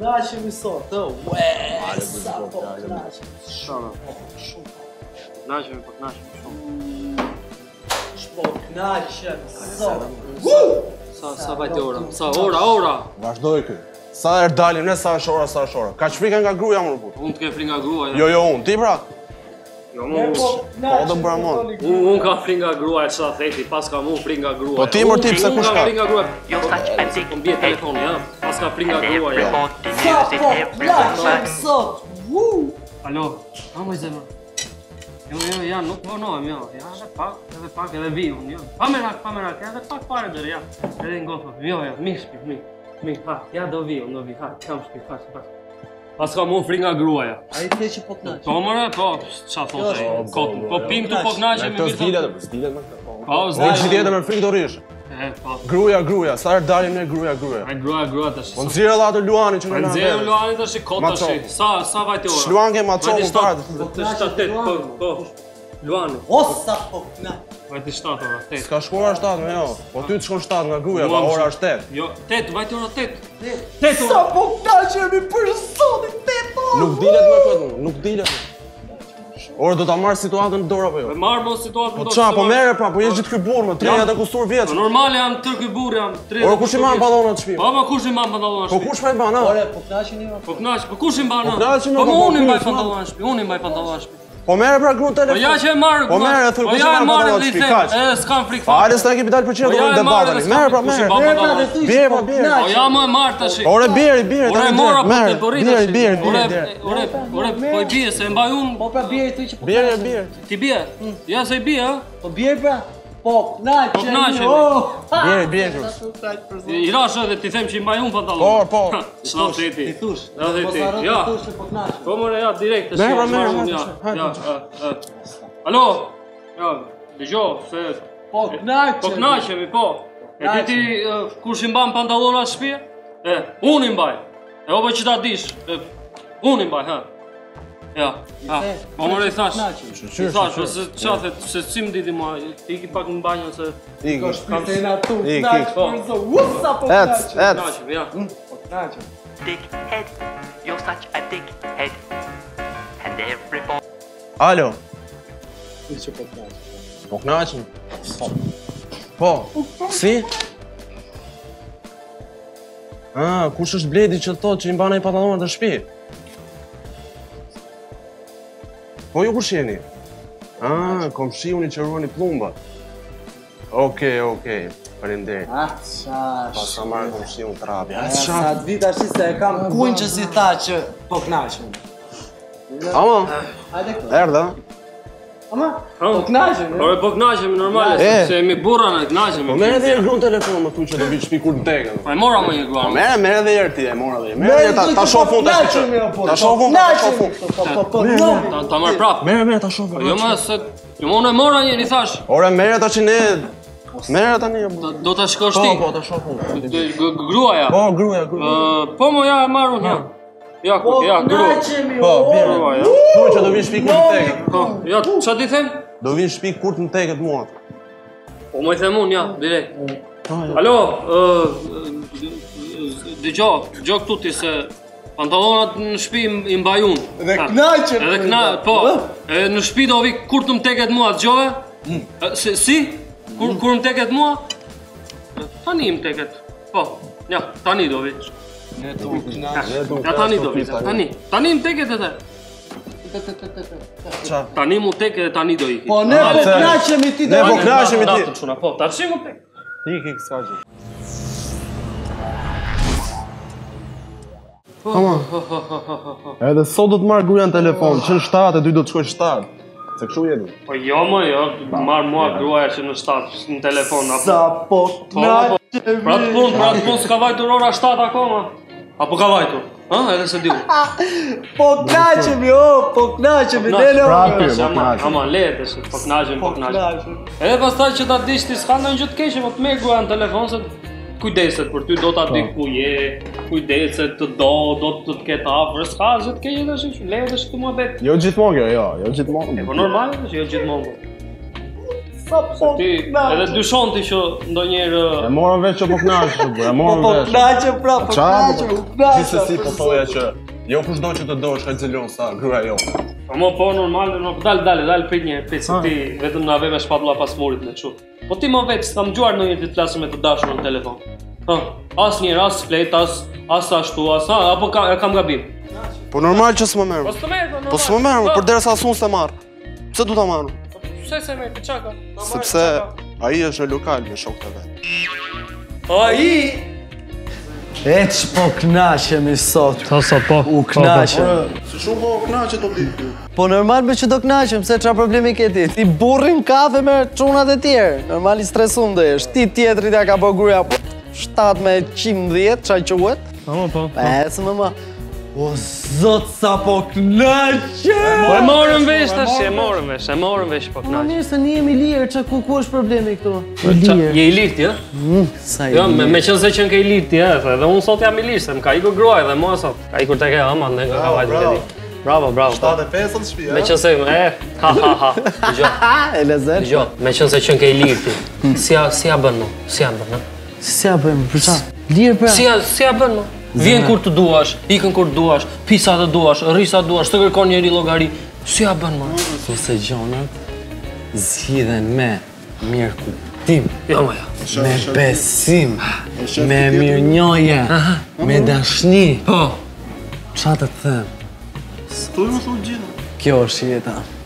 Nashemi sot, të ueee, sa po të nashemi. Shumë, shumë. Nashemi, po të nashemi, shumë. Po të nashemi sot. Sa vajtë ora, sa ora. Vashdoj këj. Sa e dalim ne, sa është ora. Ka që frika nga gruja më rëpur. Unë të ke frika nga gruja. Jo, unë, ti pra. Po dhe më bramon. Unë ka fri nga gruaj që ta theti, pas ka mu fri nga gruaj. Po ti mërë ti pëse kush ka? Jo, ta që pëndi. Po mbje telefoni, ja? Pas ka fri nga gruaj, ja? Sa po, lashëm sot! Alo, a më i zemë? Jo, nuk përnohem, jo. Ja, edhe pak, edhe vi unë, jo. Pa merak, edhe pak pare dërë, ja. Edhe ngofëm, jo, mi shpi, ha, ja do vi, ha, kam shpi, ha. Pas ka mu fri nga gruaja. A i të leqë po të naqe? Po mëre, po, qa thote, kotën. Po pim të po të naqe, mi mirë të... Stilet më këta, po. Po, zda... Unë që tjetë me frikë të rishë. E, po. Gruja, sa e dalim ne gruja. A, gruja të shi... Po nëzirë edhe atë Luani që në nëmë dhe... Po nëzirë Luani të shi, kotë të shi. Sa vajtë ora? Shluan ke ma cohë më parët. Vajtë 7-8, po. Luani. O, sa po të naqe. Vajtë 7 ora, 8. Ska shkuar 7, me jo. Po ty të shkon 7 nga gruja, pa ora është 8. Jo, 8, vajtë ora 8. 8 ora! Sa po knaqemi për sotit 8 ora! Nuk dilet me këtë, Orë, do ta marrë situatën në dorë, apo jo? E marrë më situatën në dorë. Po qa, po mere pra, po jesh gjithë këj burë, më 30 e kusur vjetës. Normale jam tërë këj burë, jam 30 e kusur vjetës. Orë, kush i marrë badonat shpirë? Pa, kush i marrë badonat shpirë? Po kush me i banë? Orë, po knaqin i marrë. Po kush i banë? Po unë i marrë Po mere pra grunë telefon. Po ja që e marrë grunë. Po ja e marrë në litet. E s'kam frikë. Pa hajde s'ta kemi dalë për qire do në debatani. Mere pra. Bjerë. Po ja më e marrë të shi. Ore bjerë. Ore mora për të përritë të shi. Ore po i bjerë se mbaj unë. Po pra bjerë të që po të shi. Bjerë. Ti bjerë? Ja se i bjerë. Po bjerë pra. Po knaqemi. Bjerë. I rashë edhe ti them që i mbaj unë pantalon. Po. Shlapë të ti. Ti thush. Edhe ti. Ja. Po mëre ja, direkt të shkërë. Mere. Alo. Ja, dëgjo, se... Po knaqemi, po. E ti kush i mbaj pantalon atë shpje? Unë i mbaj. E ope që ta dish. Unë i mbaj, ha. Ja, po mëre i thash, se si më diti mua, i ki pak në banjo se... Ka shpite i natu, knaqë përzo, usa po knaqëm! Po knaqëm. Dickhead, you're such a dickhead, and everybody... Alo? I që po knaqëm. Po knaqëm? Po, si? Kush është Bledi që thot që i mbana i patalonat në shpi? Po ju kush jeni? Kom shiu një që ruani plumba. Okej, faleminderit. Pasa marrë kom shiu në trapi. Sa dita shi se e kam kujnë që si tha që po knaqem. Ama, erdha. Ama, po knaqem. Ore, po knaqem, normale, se mi burra në knaqem. Po mere dhe jërë grunë telefon më thuj që do bitë shpi kur të dekën. Pa e mora më një gruan. Mere dhe jërë ti, mere ta shofun të shqe. Ta shofun. Ta mërë prapë. Mere, ta shofun. Jo më se... Jo më në mora njëri thash. Ore, mere ta që ne... Mere ta një... Do ta shkosh ti. Po, ta shofun. Gruaja. Po, gruaja. Po, mo ja marru një. Ja, gruaja. Po, bjerë. Tu që do vinë shpi kur të teket. Po, ja, që ti them? Do vinë shpi kur të teket muat. Po, më i them unë, ja, direkt. Alo, dëgjo këtu ti se... Pantalonat në shpi i mbaj unë. Edhe knaqem! Edhe knaqem, po. Në shpi do vi kur të më teket mua, të gjove? Si? Kur më teket mua? Tani më teket. Po, ja, tani do vi. Tani do vi. Tani më teket edhe. Tani mu teket edhe tani do i ki. Po, ne po knaqemi ti. Po, ta që mu teket. Ti ki kësa gjithë. Edhe sot do të marrë gruja në telefon, që në 7 e dy do të shkoj 7. Se këshu jeni? Po jo më jo, marrë mua gruja që në 7 në telefon. Sa po knaqemi. Pra të punë s'ka vajtur ora 7 akoma. Apo ka vajtur? Edhe se diu. Po knaqemi, dele. Ama lejtë e shkët, po knaqemi. Edhe pas taj që ta dish ti s'ka ndonjë gjë të keqe, po të me gruja në telefon se... Kujdeset, për ty do t'a di ku je, kujdeset, të do të ketë afrë, s'ka, zë të kejë dhe shqipë, lejë dhe shqipë mua betë. Jo gjithmonë kjo, jo gjithmonë. E po normal, jo gjithmonë. Po edhe dyshon ti që ndonjëherë e morën vetë që po knaqesh, e morën vetë. Po knaqe prapë, po knaqe, u knaqe. Gjithsesi po thoja që jo kushdo që të dosh ka xhelon sa gruaja jote. Po normal, dal prit një prit se ti vetëm na vë me shpatulla pas murit me kështu. Po ti më vetë s'kam dëgjuar ndonjëherë ti të flasësh me të dashurën në telefon. As një rast flet, as ashtu, as apo kam gabim. Po normal që s'më merr. Po s'më merr, përderisa asun s'e marr. Pse do ta marr? Pse se merr ti çaka? Sepse ai është në lokal me shokët e vet. Ai et po kënaqemi sot. Po. U kënaqem. Si shumë po kënaqet do ditë. Po normal më që do kënaqem, pse çfarë problemi ke ti? Ti burrin kafe me çunat e tjerë. Normal i stresuar do jesh. Ti tjetrit ja ka bë gruaja 7 me 110, çaj quhet? Po. Pse më o zot sa po knaqe! E morën vesh tash, e morën vesh po knaqe. Ma mirë se ne jemi lirë, që ku është problemi këtu? Je i lirë ti, e? Sa i lirë. Me qënë se qënë ke i lirë ti, e? Dhe unë sot jam i lirë, se më ka ikur gruaj dhe mua sot. Ka ikur te ke aman dhe nga ka vajtë të ti. Bravo. 7:05 në shtëpi, e? Me qënë se... Ha. E lezer? Gjo, me qënë se qënë ke i lirë ti. Si a bën mu? Si a bën mu? Vjen kur të duash, ikën kur të duash, pisa të duash, rrisa të duash, të kërkon njëri llogari. Si ja bën më? Sose gjonat zgjidhen me mirëkuptim, me besim, me mirënjohje, me dashni. Po. Çfarë të them? S'u më thuaj gjë. Kjo është jeta.